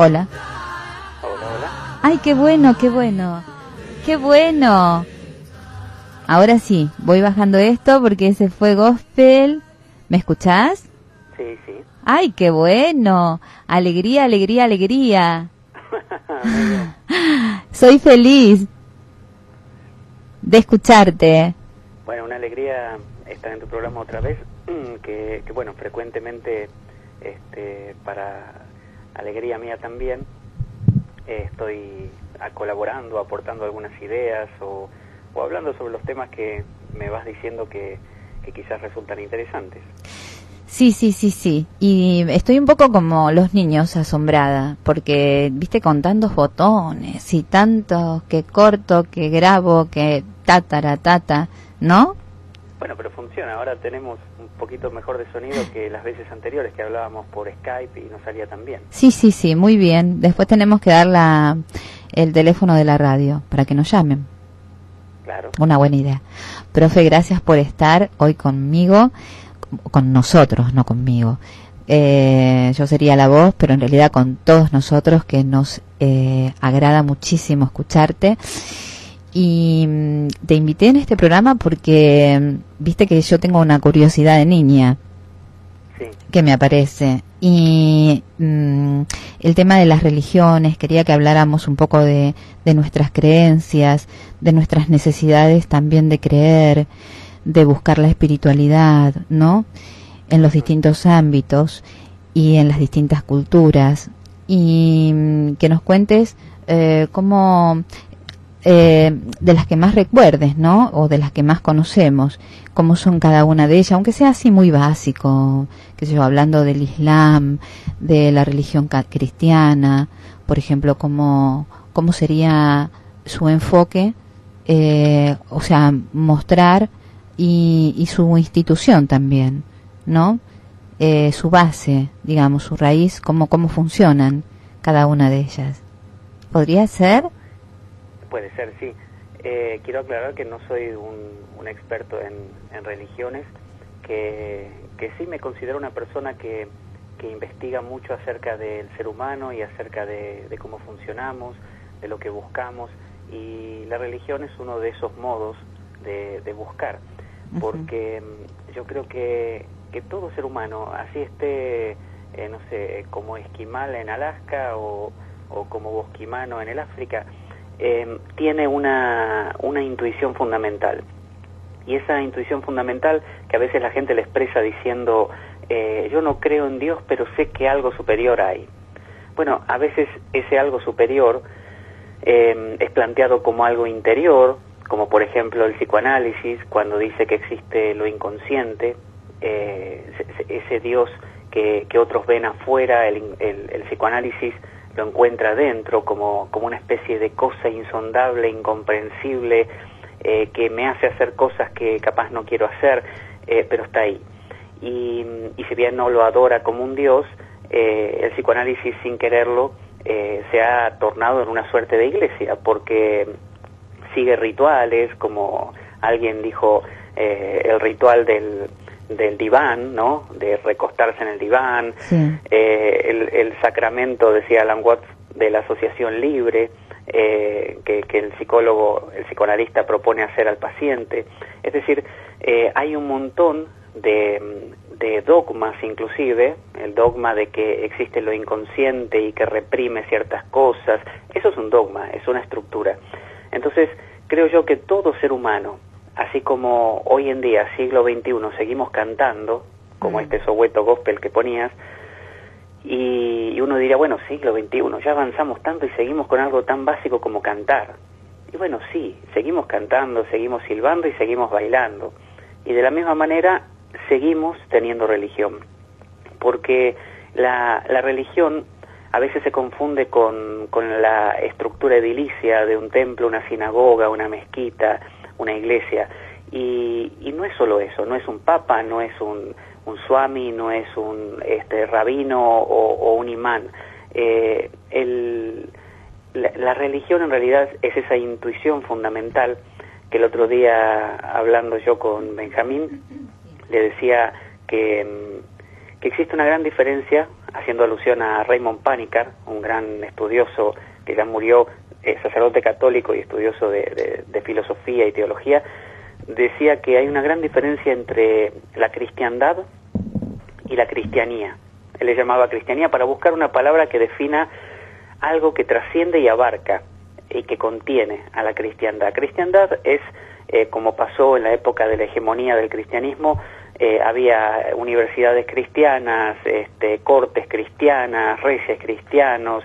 Hola. Hola, hola. Ay, qué bueno, qué bueno. ¡Qué bueno! Ahora sí, voy bajando esto porque ese fue gospel. ¿Me escuchás? Sí, sí. ¡Ay, qué bueno! ¡Alegría, alegría, alegría! Soy feliz de escucharte. Bueno, una alegría estar en tu programa otra vez, que bueno, frecuentemente para alegría mía también estoy colaborando, aportando algunas ideas o hablando sobre los temas que me vas diciendo que quizás resultan interesantes. Sí, sí, sí, sí. Y estoy un poco como los niños, asombrada, porque, viste, con tantos botones y tantos que corto, que grabo, que tata, ¿no? Bueno, pero funciona. Ahora tenemos un poquito mejor de sonido que las veces anteriores que hablábamos por Skype y no salía tan bien. Sí, sí, sí, muy bien. Después tenemos que dar el teléfono de la radio para que nos llamen. Claro. Una buena idea. Profe, gracias por estar hoy conmigo, con nosotros, no conmigo. Yo sería la voz, pero en realidad con todos nosotros, que nos agrada muchísimo escucharte. Y te invité en este programa porque viste que yo tengo una curiosidad de niña, sí, que me aparece. Y el tema de las religiones, quería que habláramos un poco de nuestras creencias, de nuestras necesidades también de creer, de buscar la espiritualidad, ¿no? En los distintos ámbitos y en las distintas culturas. Y que nos cuentes cómo... de las que más recuerdes, ¿no? O de las que más conocemos, cómo son cada una de ellas, aunque sea así muy básico, qué sé yo, hablando del Islam, de la religión cristiana, por ejemplo, cómo sería su enfoque, o sea, mostrar y su institución también, ¿no? Su base, digamos, su raíz, cómo funcionan cada una de ellas. ¿Podría ser? Puede ser, sí. Quiero aclarar que no soy un experto en religiones, que sí me considero una persona que investiga mucho acerca del ser humano y acerca de cómo funcionamos, de lo que buscamos, y la religión es uno de esos modos de buscar, porque yo creo que todo ser humano, así esté, no sé, como esquimal en Alaska o como bosquimano en el África, tiene una intuición fundamental, y esa intuición fundamental que a veces la gente le expresa diciendo yo no creo en Dios, pero sé que algo superior hay. Bueno, a veces ese algo superior es planteado como algo interior, como por ejemplo el psicoanálisis, cuando dice que existe lo inconsciente, ese Dios que otros ven afuera, el psicoanálisis lo encuentra dentro, como una especie de cosa insondable, incomprensible, que me hace hacer cosas que capaz no quiero hacer, pero está ahí. Y si bien no lo adora como un Dios, el psicoanálisis, sin quererlo, se ha tornado en una suerte de iglesia, porque sigue rituales, como alguien dijo, el ritual del diván, ¿no? De recostarse en el diván, sí. El sacramento, decía Alan Watts, de la asociación libre, que el psicoanalista propone hacer al paciente. Es decir, hay un montón de dogmas, inclusive, el dogma de que existe lo inconsciente y que reprime ciertas cosas. Eso es un dogma, es una estructura. Entonces, creo yo que todo ser humano, así como hoy en día, siglo XXI, seguimos cantando, como este soweto gospel que ponías, y uno diría, bueno, siglo XXI, ya avanzamos tanto y seguimos con algo tan básico como cantar. Y bueno, sí, seguimos cantando, seguimos silbando y seguimos bailando. Y de la misma manera, seguimos teniendo religión. Porque la religión a veces se confunde con la estructura edilicia de un templo, una sinagoga, una mezquita, una iglesia, y no es solo eso, no es un papa, no es un swami, no es un rabino o un imán. La religión en realidad es esa intuición fundamental que el otro día, hablando yo con Benjamín, le decía que existe una gran diferencia haciendo alusión a Raymond Panikar, un gran estudioso que ya murió, sacerdote católico y estudioso de filosofía y teología, decía que hay una gran diferencia entre la cristiandad y la cristianía. Él le llamaba cristianía para buscar una palabra que defina algo que trasciende y abarca y que contiene a la cristiandad. Cristiandad es, como pasó en la época de la hegemonía del cristianismo, había universidades cristianas, cortes cristianas, reyes cristianos,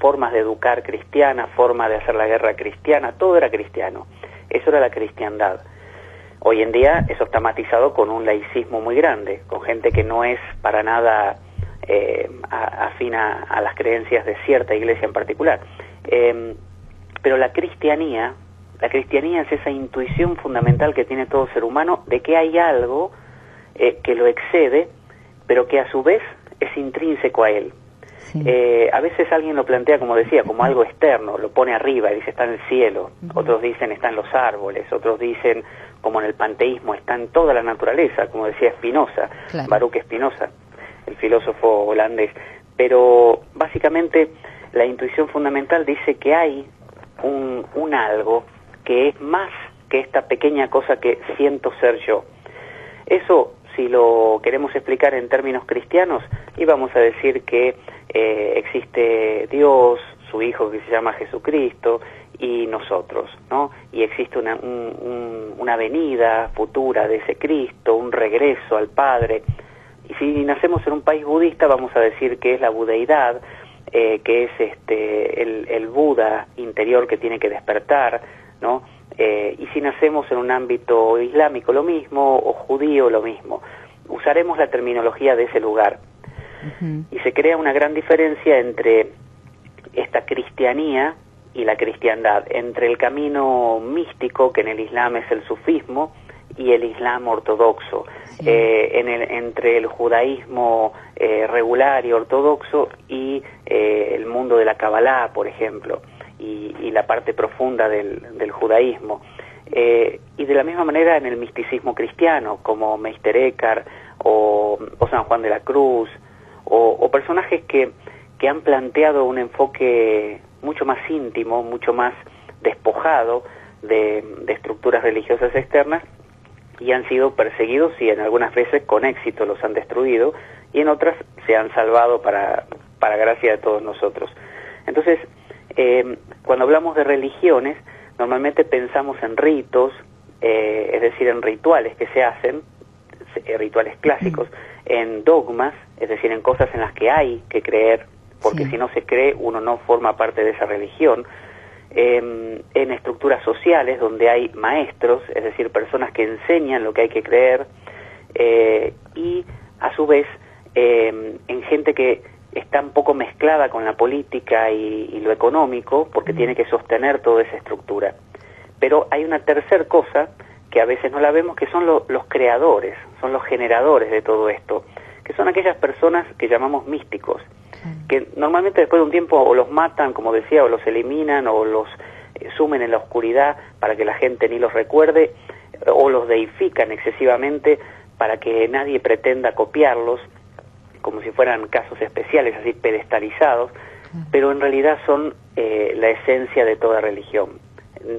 formas de educar cristianas, formas de hacer la guerra cristiana, todo era cristiano. Eso era la cristiandad. Hoy en día eso está matizado con un laicismo muy grande, con gente que no es para nada afina a las creencias de cierta iglesia en particular. Pero la cristianía es esa intuición fundamental que tiene todo ser humano de que hay algo que lo excede, pero que a su vez es intrínseco a él. Sí. A veces alguien lo plantea, como decía, como algo externo, lo pone arriba y dice está en el cielo, otros dicen está en los árboles, otros dicen, como en el panteísmo, está en toda la naturaleza, como decía Spinoza, claro. Baruch Spinoza, el filósofo holandés. Pero básicamente la intuición fundamental dice que hay un algo que es más que esta pequeña cosa que siento ser yo. Eso, si lo queremos explicar en términos cristianos, íbamos a decir que existe Dios, su Hijo que se llama Jesucristo, y nosotros, ¿no? Y existe una venida futura de ese Cristo, un regreso al Padre. Y si nacemos en un país budista, vamos a decir que es la budeidad, que es el Buda interior que tiene que despertar, ¿no? Y si nacemos en un ámbito islámico, lo mismo, o judío, lo mismo. Usaremos la terminología de ese lugar. Uh-huh. Y se crea una gran diferencia entre esta cristianía y la cristiandad, entre el camino místico, que en el Islam es el sufismo, y el Islam ortodoxo, sí. Entre el judaísmo regular y ortodoxo y el mundo de la Kabbalah, por ejemplo, y la parte profunda del judaísmo. Y de la misma manera en el misticismo cristiano, como Meister Eckhart o San Juan de la Cruz, o personajes que han planteado un enfoque mucho más íntimo, mucho más despojado de estructuras religiosas externas, y han sido perseguidos y en algunas veces con éxito los han destruido y en otras se han salvado para gracia de todos nosotros. Entonces, cuando hablamos de religiones, normalmente pensamos en ritos, es decir, en rituales que se hacen, rituales clásicos, en dogmas, es decir, en cosas en las que hay que creer, porque sí. Si no se cree, uno no forma parte de esa religión, en estructuras sociales donde hay maestros, es decir, personas que enseñan lo que hay que creer, y a su vez en gente que está un poco mezclada con la política y lo económico, porque tiene que sostener toda esa estructura. Pero hay una tercera cosa que a veces no la vemos, que son los creadores, son los generadores de todo esto, que son aquellas personas que llamamos místicos, que normalmente después de un tiempo o los matan, como decía, o los eliminan, o los sumen en la oscuridad para que la gente ni los recuerde, o los deifican excesivamente para que nadie pretenda copiarlos, como si fueran casos especiales, así pedestalizados, pero en realidad son la esencia de toda religión.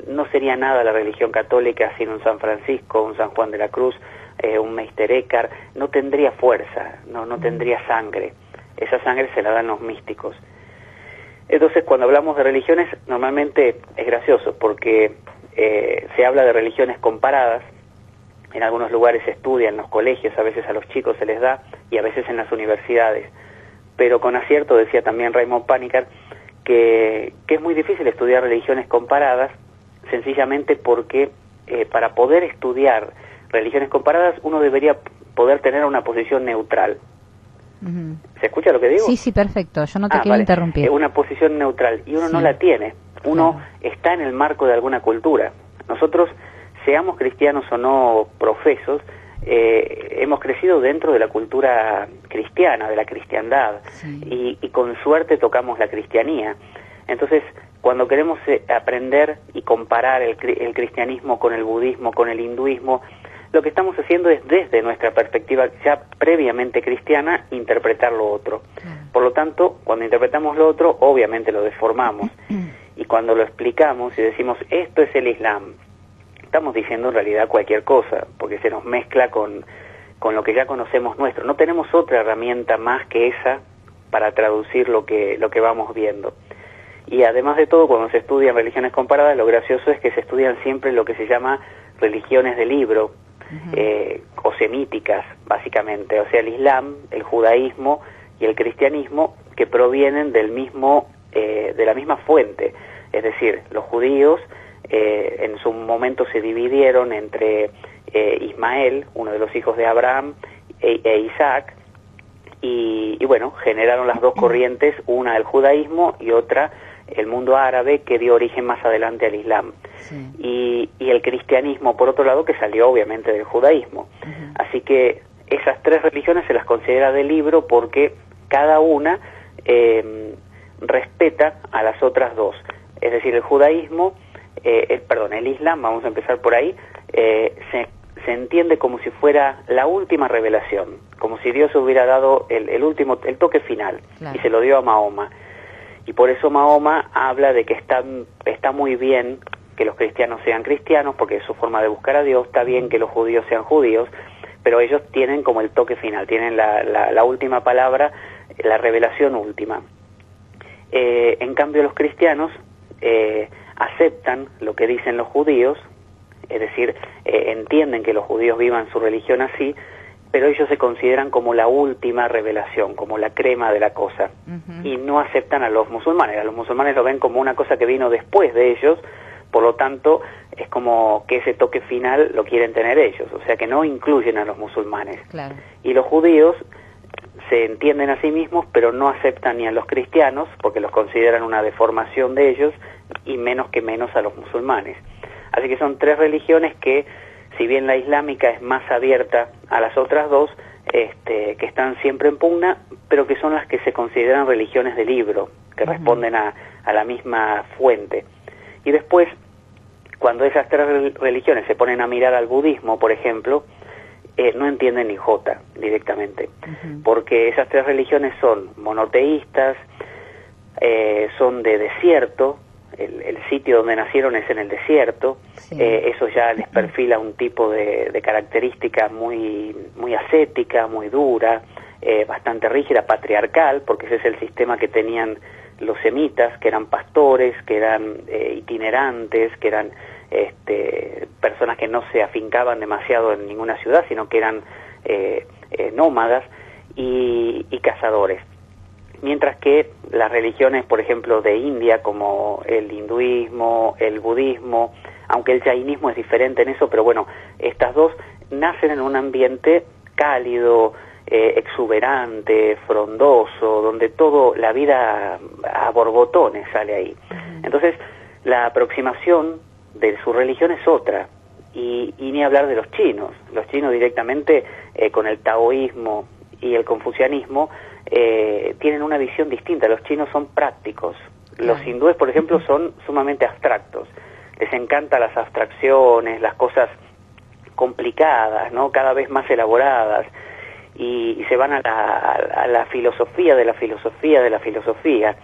No sería nada la religión católica sin un San Francisco, un San Juan de la Cruz, un Meister Eckhart, no tendría fuerza, no tendría sangre. Esa sangre se la dan los místicos. Entonces, cuando hablamos de religiones, normalmente es gracioso, porque se habla de religiones comparadas, en algunos lugares se estudia, en los colegios, a veces a los chicos se les da, y a veces en las universidades. Pero con acierto decía también Raymond Panikar que es muy difícil estudiar religiones comparadas, sencillamente porque para poder estudiar religiones comparadas, uno debería poder tener una posición neutral. ¿Se escucha lo que digo? Sí, sí, perfecto. Yo no te quiero interrumpir. Una posición neutral, y uno sí. No la tiene. Uno está en el marco de alguna cultura. Nosotros, seamos cristianos o no profesos, hemos crecido dentro de la cultura cristiana, de la cristiandad, sí. y con suerte tocamos la cristianía. Entonces, cuando queremos aprender y comparar el cristianismo con el budismo, con el hinduismo, lo que estamos haciendo es, desde nuestra perspectiva ya previamente cristiana, interpretar lo otro. Por lo tanto, cuando interpretamos lo otro, obviamente lo deformamos. Y cuando lo explicamos y decimos, esto es el Islam, estamos diciendo en realidad cualquier cosa, porque se nos mezcla con lo que ya conocemos nuestro. No tenemos otra herramienta más que esa para traducir lo que vamos viendo. Y además de todo, cuando se estudian religiones comparadas, lo gracioso es que se estudian siempre lo que se llama religiones de libro, o semíticas, básicamente. O sea, el Islam, el judaísmo y el cristianismo, que provienen del mismo, de la misma fuente. Es decir, los judíos en su momento se dividieron entre Ismael, uno de los hijos de Abraham, e Isaac, y bueno, generaron las dos corrientes, una el judaísmo y otra el mundo árabe, que dio origen más adelante al Islam. Sí. Y el cristianismo, por otro lado, que salió obviamente del judaísmo. Uh-huh. Así que esas tres religiones se las considera de libro porque cada una respeta a las otras dos. Es decir, el judaísmo, el Islam, vamos a empezar por ahí, se entiende como si fuera la última revelación, como si Dios hubiera dado el toque final. Claro. Y se lo dio a Mahoma. Y por eso Mahoma habla de que está muy bien que los cristianos sean cristianos, porque es su forma de buscar a Dios, está bien que los judíos sean judíos, pero ellos tienen como el toque final, tienen la última palabra, la revelación última. En cambio, los cristianos aceptan lo que dicen los judíos, es decir, entienden que los judíos vivan su religión así, pero ellos se consideran como la última revelación, como la crema de la cosa. Uh-huh. Y no aceptan a los musulmanes. A los musulmanes lo ven como una cosa que vino después de ellos, por lo tanto, es como que ese toque final lo quieren tener ellos, o sea que no incluyen a los musulmanes. Claro. Y los judíos se entienden a sí mismos, pero no aceptan ni a los cristianos, porque los consideran una deformación de ellos, y menos que menos a los musulmanes. Así que son tres religiones que, si bien la islámica es más abierta a las otras dos, que están siempre en pugna, pero que son las que se consideran religiones de libro, que uh-huh. responden a la misma fuente. Y después, cuando esas tres religiones se ponen a mirar al budismo, por ejemplo, no entienden ni jota directamente, uh-huh. porque esas tres religiones son monoteístas, son de desierto. El sitio donde nacieron es en el desierto. Sí. Eso ya les perfila un tipo de característica muy, muy ascética, muy dura, bastante rígida, patriarcal, porque ese es el sistema que tenían los semitas, que eran pastores, que eran itinerantes, que eran personas que no se afincaban demasiado en ninguna ciudad, sino que eran nómadas y cazadores. Mientras que las religiones, por ejemplo, de India, como el hinduismo, el budismo, aunque el jainismo es diferente en eso, pero bueno, estas dos nacen en un ambiente cálido, exuberante, frondoso, donde toda la vida a borbotones sale ahí. Entonces, la aproximación de su religión es otra. Y ni hablar de los chinos. Los chinos directamente, con el taoísmo y el confucianismo, tienen una visión distinta. Los chinos son prácticos. Los hindúes, por ejemplo, son sumamente abstractos. Les encantan las abstracciones, las cosas complicadas, ¿no? Cada vez más elaboradas. Y se van a la filosofía de la filosofía de la filosofía.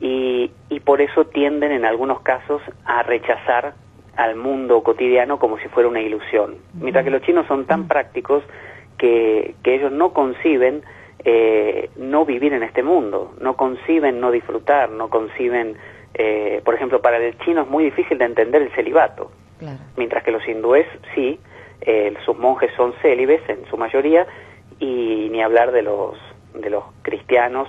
Y por eso tienden, en algunos casos, a rechazar al mundo cotidiano como si fuera una ilusión. Mientras que los chinos son tan prácticos que ellos no conciben no vivir en este mundo, no conciben no disfrutar, no conciben, por ejemplo, para el chino es muy difícil de entender el celibato. Claro. Mientras que los hindúes sí, sus monjes son célibes en su mayoría, y ni hablar de los cristianos,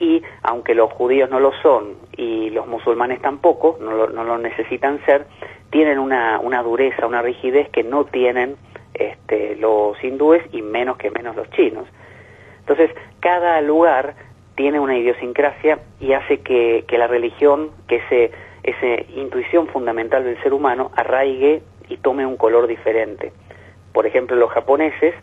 y aunque los judíos no lo son y los musulmanes tampoco, no lo necesitan ser, tienen una dureza, una rigidez que no tienen los hindúes y menos que menos los chinos. Entonces, cada lugar tiene una idiosincrasia y hace que la religión, que esa intuición fundamental del ser humano, arraigue y tome un color diferente. Por ejemplo, los japoneses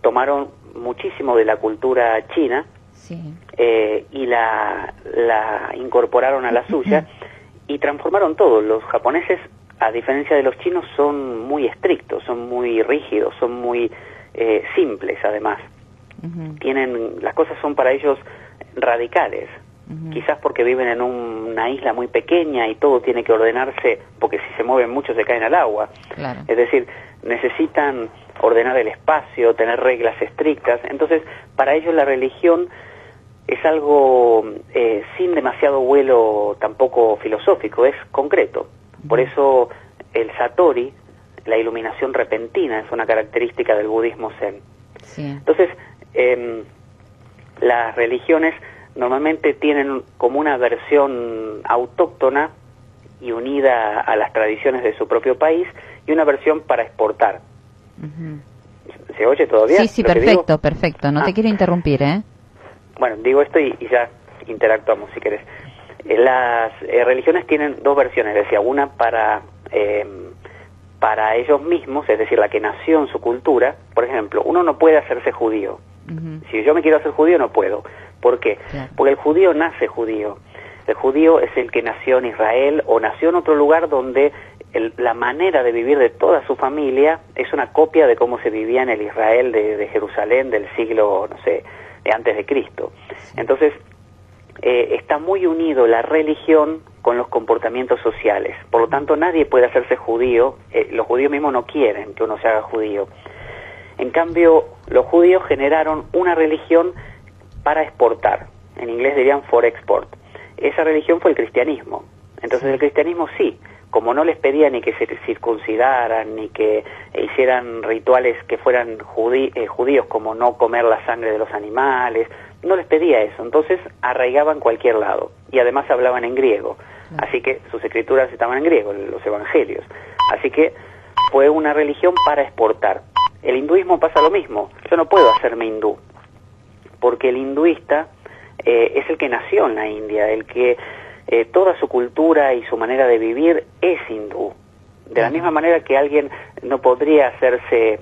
tomaron muchísimo de la cultura china. Sí. Y la incorporaron a la suya y transformaron todo. Los japoneses a diferencia de los chinos, son muy estrictos, son muy rígidos, son muy simples además. Uh-huh. Las cosas son para ellos radicales, uh-huh, quizás porque viven en una isla muy pequeña y todo tiene que ordenarse, porque si se mueven mucho se caen al agua. Claro. Es decir, necesitan ordenar el espacio, tener reglas estrictas. Entonces, para ellos la religión es algo sin demasiado vuelo tampoco filosófico, es concreto. Por eso el satori, la iluminación repentina, es una característica del budismo zen. Sí. Entonces, las religiones normalmente tienen como una versión autóctona y unida a las tradiciones de su propio país, y una versión para exportar. Uh-huh. ¿Se oye todavía? Sí, sí, perfecto, perfecto. No te quiero interrumpir, ¿eh? Bueno, digo esto y ya interactuamos, si querés. Las religiones tienen dos versiones, decía, una para ellos mismos, es decir, la que nació en su cultura. Por ejemplo, uno no puede hacerse judío. Uh-huh. Si yo me quiero hacer judío, no puedo. ¿Por qué? Claro. Porque el judío nace judío. El judío es el que nació en Israel o nació en otro lugar donde la manera de vivir de toda su familia es una copia de cómo se vivía en el Israel de Jerusalén del siglo, no sé, de antes de Cristo. Sí. Entonces, está muy unido la religión con los comportamientos sociales. Por lo tanto, nadie puede hacerse judío. Los judíos mismos no quieren que uno se haga judío. En cambio, los judíos generaron una religión para exportar. En inglés dirían for export. Esa religión fue el cristianismo. Entonces, sí, el cristianismo sí, como no les pedía ni que se circuncidaran, ni que hicieran rituales que fueran judíos, como no comer la sangre de los animales, no les pedía eso, entonces arraigaban cualquier lado, y además hablaban en griego, así que sus escrituras estaban en griego, los evangelios, así que fue una religión para exportar. El hinduismo pasa lo mismo, yo no puedo hacerme hindú, porque el hinduista es el que nació en la India, el que toda su cultura y su manera de vivir es hindú, de la misma manera que alguien no podría hacerse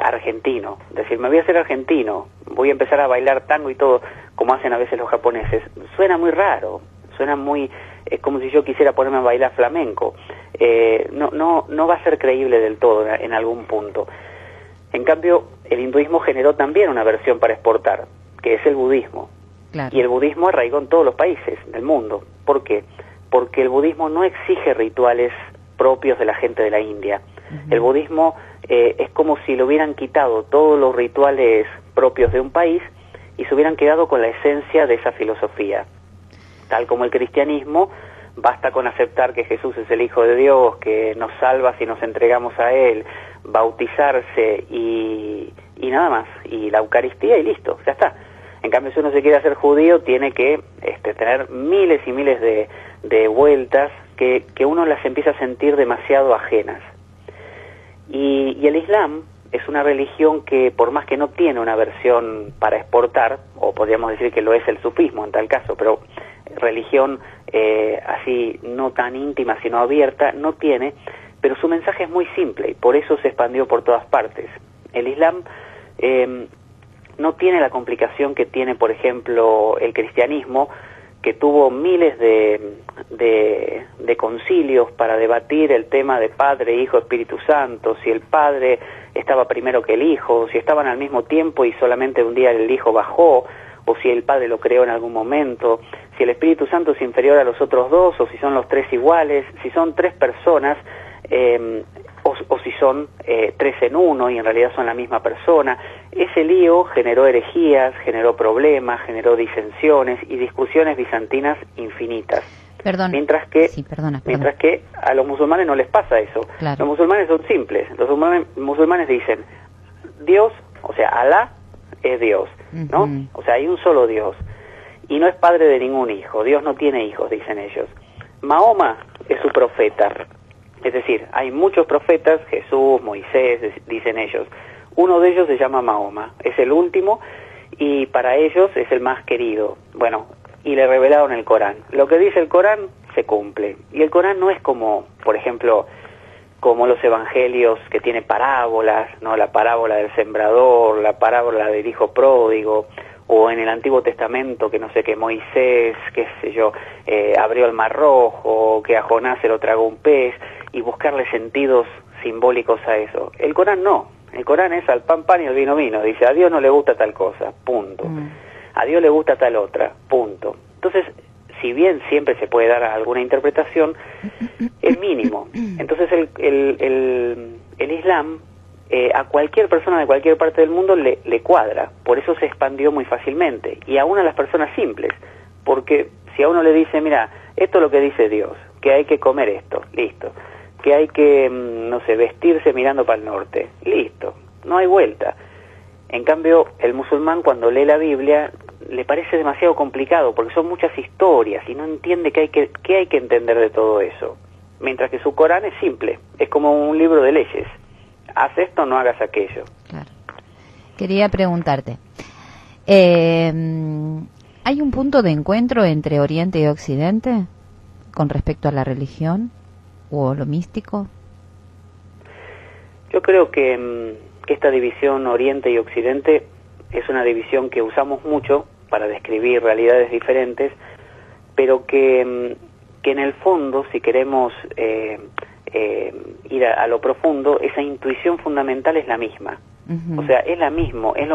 argentino, decir, me voy a hacer argentino, voy a empezar a bailar tango y todo, como hacen a veces los japoneses, suena muy raro, suena muy, es como si yo quisiera ponerme a bailar flamenco, no va a ser creíble del todo en algún punto. En cambio, el hinduismo generó también una versión para exportar, que es el budismo. Claro. Y el budismo arraigó en todos los países del mundo. ¿Por qué? Porque el budismo no exige rituales propios de la gente de la India. Uh-huh. El budismo es como si le hubieran quitado todos los rituales propios de un país y se hubieran quedado con la esencia de esa filosofía. Tal como el cristianismo, basta con aceptar que Jesús es el Hijo de Dios, que nos salva si nos entregamos a Él, bautizarse y nada más, y la Eucaristía y listo, ya está. En cambio, si uno se quiere hacer judío, tiene que tener miles y miles de vueltas que uno las empieza a sentir demasiado ajenas. Y el Islam es una religión que, por más que no tiene una versión para exportar, o podríamos decir que lo es el sufismo en tal caso, pero religión así no tan íntima sino abierta no tiene, pero su mensaje es muy simple y por eso se expandió por todas partes. El Islam no tiene la complicación que tiene, por ejemplo, el cristianismo, que tuvo miles de concilios para debatir el tema de Padre, Hijo, Espíritu Santo, si el Padre estaba primero que el Hijo, si estaban al mismo tiempo y solamente un día el Hijo bajó, o si el Padre lo creó en algún momento, si el Espíritu Santo es inferior a los otros dos, o si son los tres iguales, si son tres personas, o si son tres en uno y en realidad son la misma persona. Ese lío generó herejías, generó problemas, generó disensiones y discusiones bizantinas infinitas. Perdón. Mientras que, sí, perdona, mientras que a los musulmanes no les pasa eso. Claro. Los musulmanes son simples. Los musulmanes dicen, Dios, o sea, Alá es Dios, ¿no? Uh-huh. O sea, hay un solo Dios. Y no es padre de ningún hijo. Dios no tiene hijos, dicen ellos. Mahoma es su profeta. Es decir, hay muchos profetas, Jesús, Moisés, dicen ellos. Uno de ellos se llama Mahoma, es el último y para ellos es el más querido. Bueno, y le revelaron el Corán. Lo que dice el Corán se cumple. Y el Corán no es como, por ejemplo, como los evangelios que tiene parábolas, ¿no? La parábola del sembrador, la parábola del hijo pródigo, o en el Antiguo Testamento, que no sé, que Moisés, qué sé yo, abrió el Mar Rojo, que a Jonás se lo tragó un pez. y buscarle sentidos simbólicos a eso. El Corán no. El Corán es al pan, pan y al vino, vino. Dice, a Dios no le gusta tal cosa, punto. A Dios le gusta tal otra, punto. Entonces, si bien siempre se puede dar alguna interpretación, es mínimo. Entonces el Islam a cualquier persona de cualquier parte del mundo le cuadra. Por eso se expandió muy fácilmente. Y aún a las personas simples. Porque si a uno le dice, mira, esto es lo que dice Dios, que hay que comer esto, listo. Que hay que, no sé, vestirse mirando para el norte, listo. No hay vuelta. En cambio, el musulmán cuando lee la Biblia le parece demasiado complicado porque son muchas historias y no entiende qué hay que entender de todo eso. Mientras que su Corán es simple, es como un libro de leyes. Haz esto, no hagas aquello. Claro. Quería preguntarte, ¿hay un punto de encuentro entre Oriente y Occidente con respecto a la religión o lo místico? Yo creo que esta división Oriente y Occidente es una división que usamos mucho para describir realidades diferentes, pero que en el fondo, si queremos ir a lo profundo, esa intuición fundamental es la misma. O sea, es lo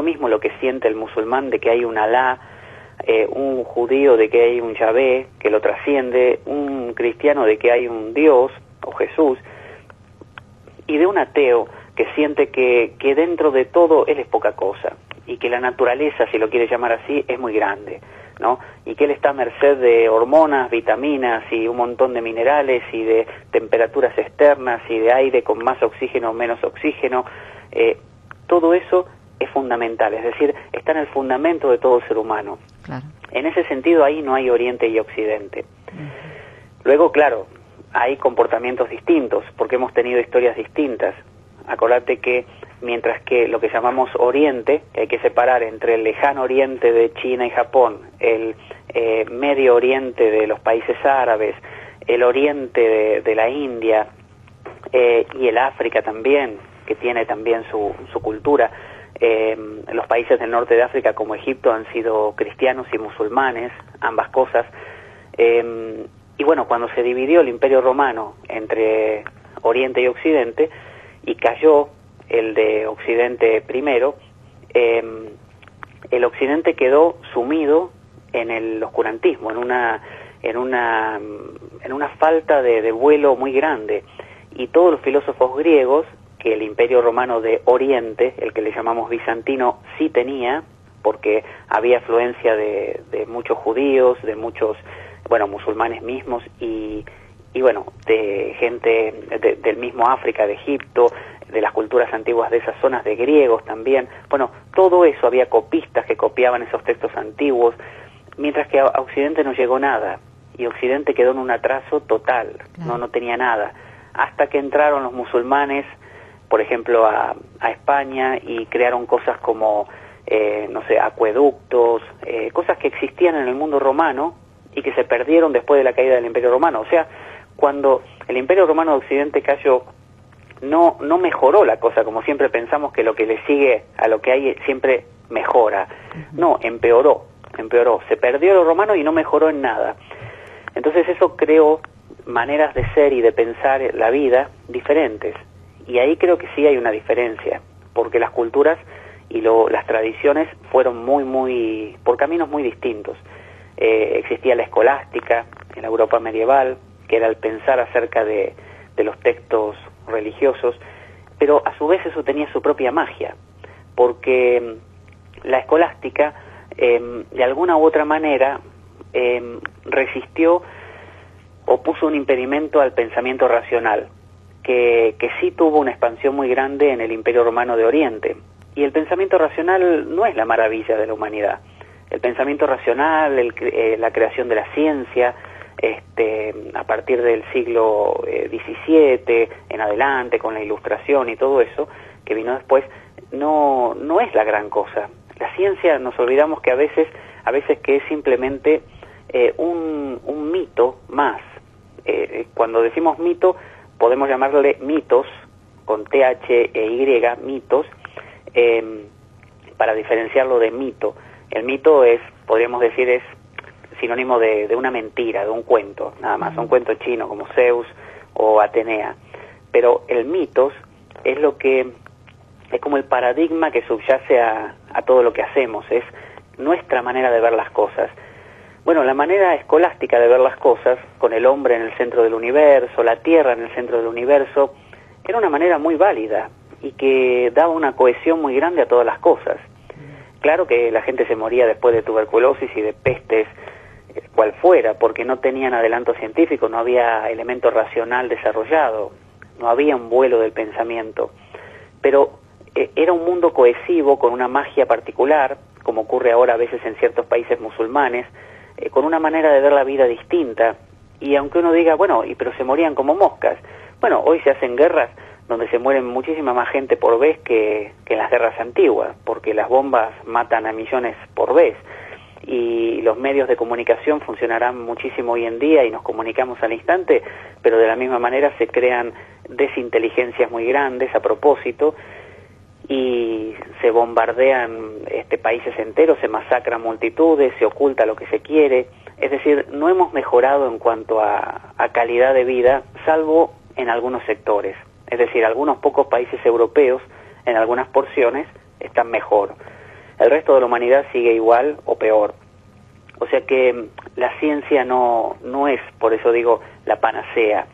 mismo lo que siente el musulmán de que hay un Alá, un judío de que hay un Yahvé que lo trasciende, un cristiano de que hay un Dios o Jesús, y de un ateo que siente que dentro de todo él es poca cosa, y que la naturaleza, si lo quiere llamar así, es muy grande, ¿no? Y que él está a merced de hormonas, vitaminas y un montón de minerales y de temperaturas externas y de aire con más oxígeno o menos oxígeno. Todo eso es fundamental, es decir, está en el fundamento de todo ser humano. Claro. En ese sentido, ahí no hay Oriente y Occidente. Luego, claro, hay comportamientos distintos, porque hemos tenido historias distintas. Acordate que mientras que lo que llamamos Oriente, que hay que separar entre el lejano Oriente de China y Japón, el Medio Oriente de los países árabes, el Oriente de la India y el África también, que tiene también su cultura. Los países del norte de África como Egipto han sido cristianos y musulmanes, ambas cosas. Y bueno, cuando se dividió el Imperio Romano entre Oriente y Occidente, y cayó el de Occidente primero, el Occidente quedó sumido en el oscurantismo, en una falta de vuelo muy grande. Y todos los filósofos griegos, que el Imperio Romano de Oriente, el que le llamamos bizantino, sí tenía, porque había afluencia de muchos judíos, de muchos, bueno, musulmanes mismos, y bueno, de gente del mismo África, de Egipto, de las culturas antiguas de esas zonas, de griegos también. Bueno, todo eso, había copistas que copiaban esos textos antiguos, mientras que a Occidente no llegó nada, y Occidente quedó en un atraso total, no tenía nada, hasta que entraron los musulmanes, por ejemplo, a España, y crearon cosas como, no sé, acueductos, cosas que existían en el mundo romano y que se perdieron después de la caída del Imperio Romano. O sea, cuando el Imperio Romano de Occidente cayó, no mejoró la cosa, como siempre pensamos que lo que le sigue a lo que hay siempre mejora. No, empeoró. Se perdió lo romano y no mejoró en nada. Entonces eso creó maneras de ser y de pensar la vida diferentes. Y ahí creo que sí hay una diferencia, porque las culturas y las tradiciones fueron muy por caminos muy distintos. Existía la escolástica en la Europa medieval, que era el pensar acerca de los textos religiosos, pero a su vez eso tenía su propia magia, porque la escolástica de alguna u otra manera resistió o puso un impedimento al pensamiento racional, que sí tuvo una expansión muy grande en el Imperio Romano de Oriente. Y el pensamiento racional no es la maravilla de la humanidad. El pensamiento racional, la creación de la ciencia, a partir del siglo XVII en adelante, con la Ilustración y todo eso que vino después, no es la gran cosa. La ciencia, nos olvidamos que a veces que es simplemente un mito más. Cuando decimos mito, podemos llamarle mitos, con TH e Y, mitos, para diferenciarlo de mito. El mito es, podríamos decir, es sinónimo de una mentira, de un cuento, nada más, un cuento chino como Zeus o Atenea. pero el mitos es lo que es como el paradigma que subyace a todo lo que hacemos, es nuestra manera de ver las cosas. Bueno, la manera escolástica de ver las cosas, con el hombre en el centro del universo, la tierra en el centro del universo, era una manera muy válida y que daba una cohesión muy grande a todas las cosas. Claro que la gente se moría después de tuberculosis y de pestes, cual fuera, porque no tenían adelanto científico, no había elemento racional desarrollado, no había un vuelo del pensamiento. Pero era un mundo cohesivo, con una magia particular, como ocurre ahora a veces en ciertos países musulmanes, con una manera de ver la vida distinta. Y aunque uno diga, bueno, pero se morían como moscas. Bueno, hoy se hacen guerras donde se mueren muchísima más gente por vez que en las guerras antiguas, porque las bombas matan a millones por vez. Y los medios de comunicación funcionarán muchísimo hoy en día y nos comunicamos al instante, pero de la misma manera se crean desinteligencias muy grandes a propósito y se bombardean países enteros, se masacran multitudes, se oculta lo que se quiere. Es decir, no hemos mejorado en cuanto a calidad de vida, salvo en algunos sectores. Es decir, algunos pocos países europeos, en algunas porciones, están mejor. El resto de la humanidad sigue igual o peor. O sea que la ciencia no es, por eso digo, la panacea.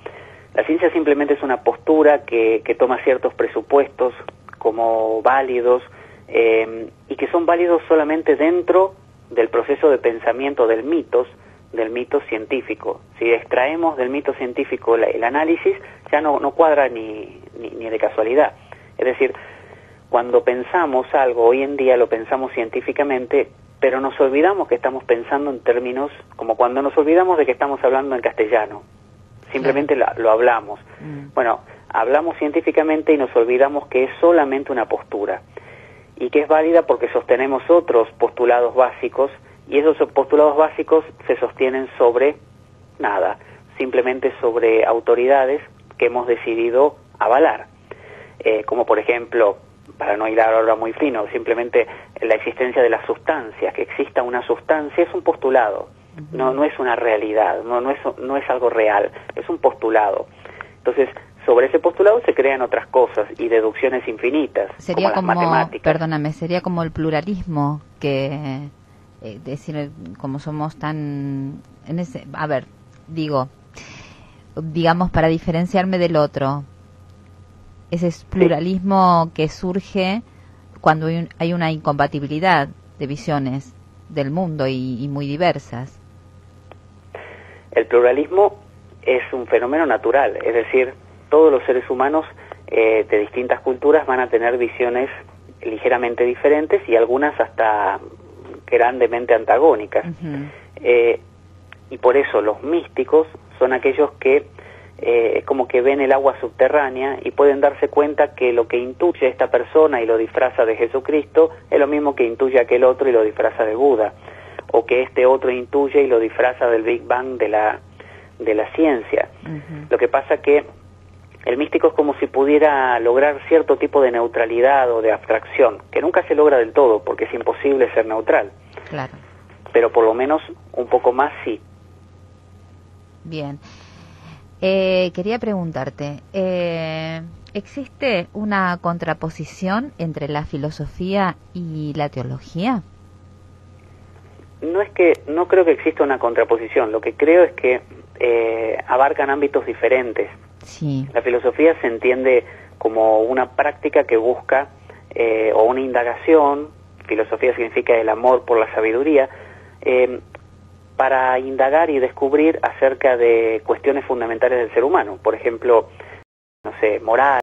La ciencia simplemente es una postura que toma ciertos presupuestos como válidos, y que son válidos solamente dentro del proceso de pensamiento del mito científico. Si extraemos del mito científico el análisis, ya no cuadra ni de casualidad. Es decir, cuando pensamos algo, hoy en día lo pensamos científicamente, pero nos olvidamos que estamos pensando en términos, como cuando nos olvidamos de que estamos hablando en castellano. Simplemente lo hablamos. Bueno, hablamos científicamente y nos olvidamos que es solamente una postura. Y que es válida porque sostenemos otros postulados básicos, y esos postulados básicos se sostienen sobre nada, simplemente sobre autoridades que hemos decidido avalar. Como por ejemplo, para no ir ahora muy fino, simplemente la existencia de las sustancias, que exista una sustancia es un postulado, no es una realidad, no es algo real, es un postulado. Entonces, sobre ese postulado se crean otras cosas y deducciones infinitas, sería como las matemáticas. Perdóname, sería como el pluralismo, que decir, como somos tan digamos, para diferenciarme del otro. Ese es pluralismo que surge cuando hay una incompatibilidad de visiones del mundo y muy diversas. El pluralismo es un fenómeno natural, es decir, todos los seres humanos de distintas culturas van a tener visiones ligeramente diferentes y algunas hasta grandemente antagónicas. Y por eso los místicos son aquellos que como que ven el agua subterránea y pueden darse cuenta que lo que intuye esta persona y lo disfraza de Jesucristo es lo mismo que intuye aquel otro y lo disfraza de Buda, o que este otro intuye y lo disfraza del Big Bang de la ciencia. Lo que pasa que el místico es como si pudiera lograr cierto tipo de neutralidad o de abstracción, que nunca se logra del todo porque es imposible ser neutral. Claro. Pero por lo menos un poco más sí. Bien. Quería preguntarte, ¿existe una contraposición entre la filosofía y la teología? No creo que exista una contraposición. Lo que creo es que abarcan ámbitos diferentes. Sí. La filosofía se entiende como una práctica que busca o una indagación. Filosofía significa el amor por la sabiduría. Para indagar y descubrir acerca de cuestiones fundamentales del ser humano, por ejemplo, moral,